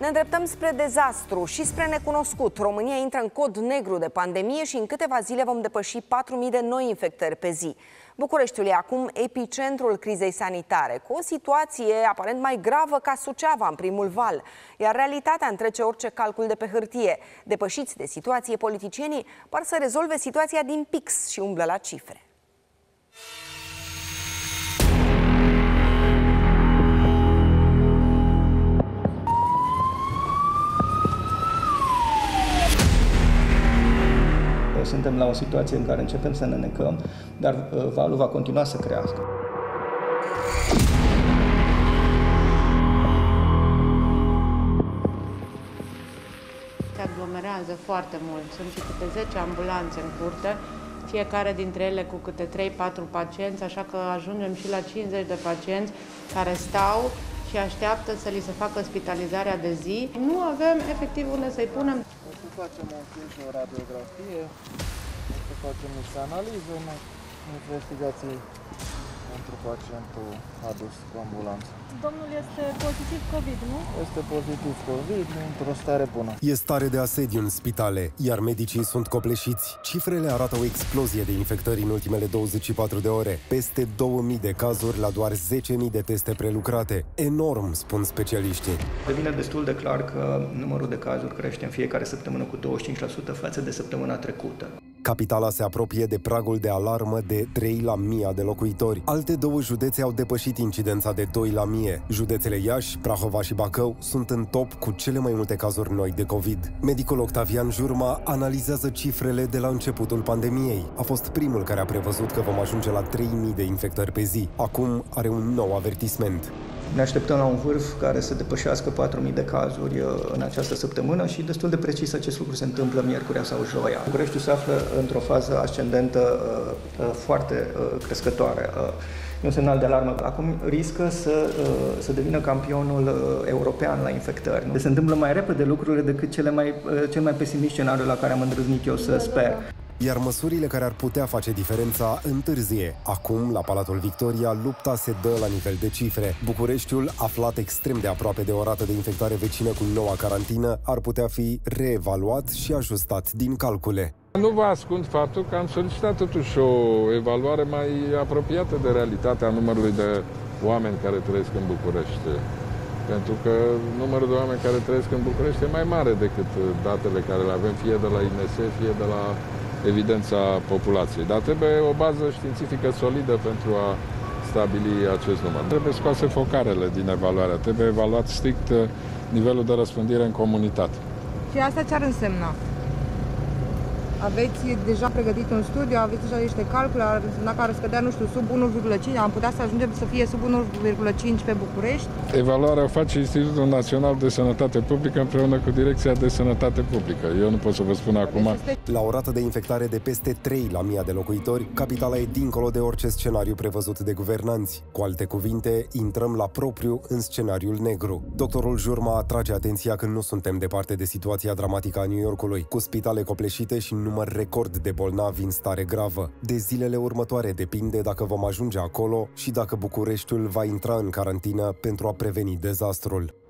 Ne îndreptăm spre dezastru și spre necunoscut. România intră în cod negru de pandemie și în câteva zile vom depăși 4.000 de noi infectări pe zi. Bucureștiul e acum epicentrul crizei sanitare, cu o situație aparent mai gravă ca Suceava în primul val. Iar realitatea întrece orice calcul de pe hârtie. Depășiți de situație, politicienii par să rezolve situația din pix și umblă la cifre. Suntem la o situație în care începem să ne necăm, dar valul va continua să crească. Se aglomerează foarte mult. Sunt și câte 10 ambulanțe în curte, fiecare dintre ele cu câte 3-4 pacienți, așa că ajungem și la 50 de pacienți care stau și așteaptă să li se facă spitalizarea de zi. Nu avem efectiv unde să-i punem. Facem o radiografie, să facem niște analize, investigații pentru pacientul adus cu ambulanță. Domnul este pozitiv COVID, nu? Este pozitiv COVID, într-o stare bună. E stare de asediu în spitale, iar medicii sunt copleșiți. Cifrele arată o explozie de infectări în ultimele 24 de ore. Peste 2.000 de cazuri la doar 10.000 de teste prelucrate. Enorm, spun specialiștii. Devine destul de clar că numărul de cazuri crește în fiecare săptămână cu 25% față de săptămâna trecută. Capitala se apropie de pragul de alarmă de 3 la 1000 de locuitori. Alte două județe au depășit incidența de 2 la 1000. Județele Iași, Prahova și Bacău sunt în top cu cele mai multe cazuri noi de COVID. Medicul Octavian Jurma analizează cifrele de la începutul pandemiei. A fost primul care a prevăzut că vom ajunge la 3000 de infectări pe zi. Acum are un nou avertisment. Ne așteptăm la un vârf care să depășească 4.000 de cazuri în această săptămână și destul de precis acest lucru se întâmplă miercurea sau joia. Bucureștiul se află într-o fază ascendentă foarte crescătoare. E un semnal de alarmă. Acum riscă să devină campionul european la infectări. Se întâmplă mai repede lucrurile decât cel mai pesimist scenariu la care am îndrăznit eu să sper. Iar măsurile care ar putea face diferența întârzie. Acum, la Palatul Victoria, lupta se dă la nivel de cifre. Bucureștiul, aflat extrem de aproape de o rată de infectare vecină cu noua carantină, ar putea fi reevaluat și ajustat din calcule. Nu vă ascund faptul că am solicitat totuși o evaluare mai apropiată de realitatea numărului de oameni care trăiesc în București. Pentru că numărul de oameni care trăiesc în București e mai mare decât datele care le avem, fie de la INS, fie de la evidența populației. Dar trebuie o bază științifică solidă pentru a stabili acest număr. Trebuie scoase focarele din evaluare, trebuie evaluat strict nivelul de răspândire în comunitate. Și asta ce ar însemna? Aveți deja pregătit un studiu, aveți deja niște calcule, ar însemna că ar scădea, nu știu, sub 1,5, am putea să ajungem să fie sub 1,5 pe București? Evaluarea o face Institutul Național de Sănătate Publică împreună cu Direcția de Sănătate Publică. Eu nu pot să vă spun acum. La o rată de infectare de peste 3 la 1000 de locuitori, capitala e dincolo de orice scenariu prevăzut de guvernanți. Cu alte cuvinte, intrăm la propriu în scenariul negru. Doctorul Jurma atrage atenția că nu suntem departe de situația dramatică a New Yorkului, cu spitale copleșite și număr record de bolnavi în stare gravă. De zilele următoare depinde dacă vom ajunge acolo și dacă Bucureștiul va intra în carantină pentru a preveni dezastrul.